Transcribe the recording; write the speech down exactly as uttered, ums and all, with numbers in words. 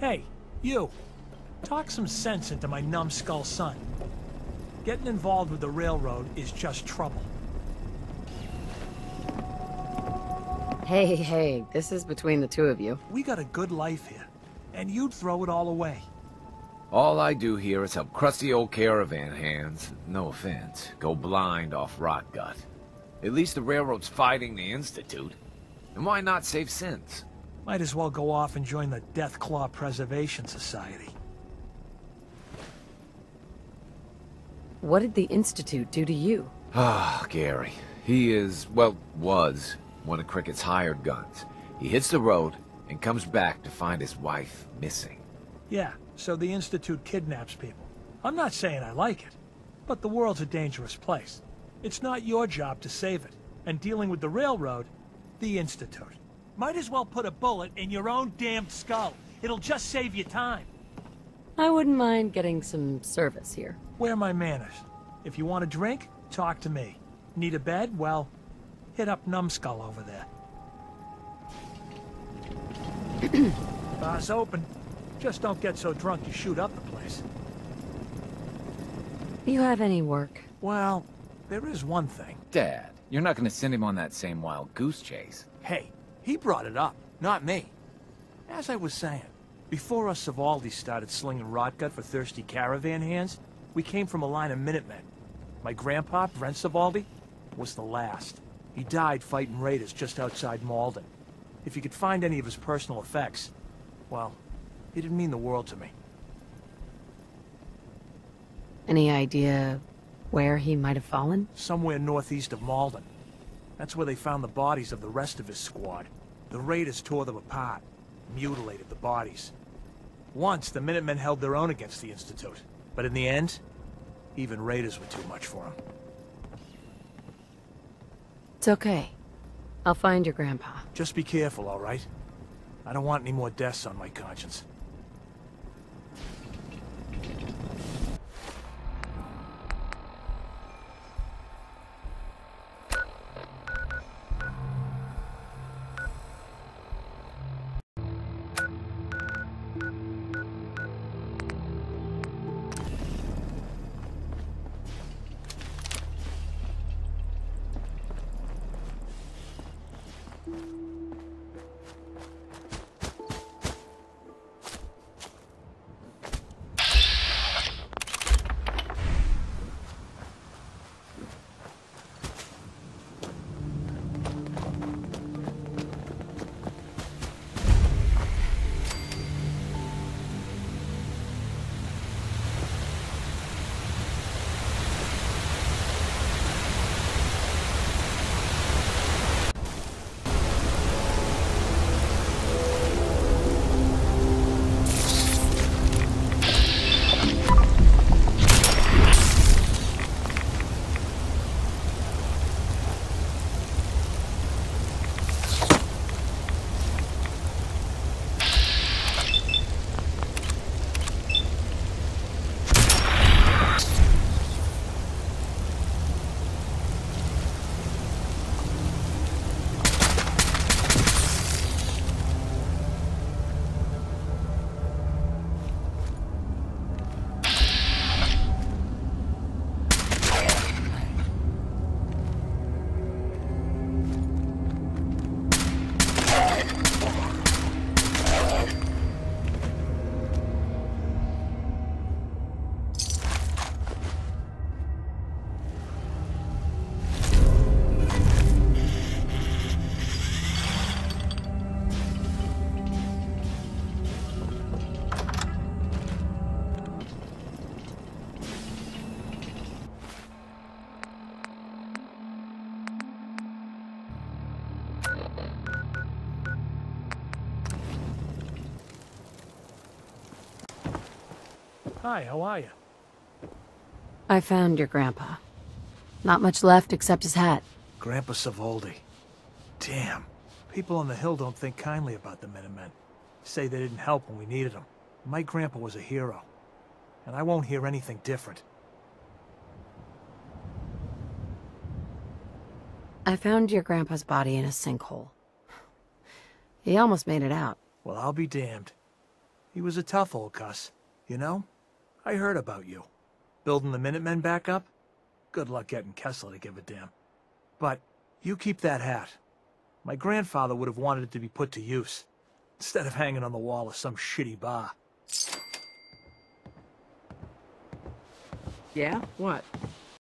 Hey, you. Talk some sense into my numbskull son. Getting involved with the railroad is just trouble. Hey, hey, this is between the two of you. We got a good life here, and you'd throw it all away. All I do here is help crusty old caravan hands, no offense, go blind off rot gut. At least the railroad's fighting the Institute. And why not save sense? Might as well go off and join the Deathclaw Preservation Society. What did the Institute do to you? Ah, Gary. He is, well, was one of Cricket's hired guns. He hits the road and comes back to find his wife missing. Yeah, so the Institute kidnaps people. I'm not saying I like it, but the world's a dangerous place. It's not your job to save it. And dealing with the railroad, the Institute. Might as well put a bullet in your own damned skull. It'll just save you time. I wouldn't mind getting some service here. Where are my manners? If you want a drink, talk to me. Need a bed? Well, hit up Numbskull over there. Bar's open. Just don't get so drunk you shoot up the place. You have any work? Well, there is one thing. Dad, you're not gonna send him on that same wild goose chase. Hey, he brought it up, not me. As I was saying, before us Savoldi started slinging rotgut for thirsty caravan hands, we came from a line of Minutemen. My grandpa, Brent Savoldi, was the last. He died fighting raiders just outside Malden. If you could find any of his personal effects, well, it didn't mean the world to me. Any idea where he might have fallen? Somewhere northeast of Malden. That's where they found the bodies of the rest of his squad. The raiders tore them apart, mutilated the bodies. Once, the Minutemen held their own against the Institute. But in the end, even raiders were too much for him. It's okay. I'll find your grandpa. Just be careful, all right? I don't want any more deaths on my conscience. Hi, how are you? I found your grandpa. Not much left except his hat. Grandpa Savoldi. Damn. People on the hill don't think kindly about the Minutemen. Say they didn't help when we needed them. My grandpa was a hero. And I won't hear anything different. I found your grandpa's body in a sinkhole. He almost made it out. Well, I'll be damned. He was a tough old cuss, you know? I heard about you. Building the Minutemen back up? Good luck getting Kessel to give a damn. But you keep that hat. My grandfather would have wanted it to be put to use, instead of hanging on the wall of some shitty bar. Yeah? What?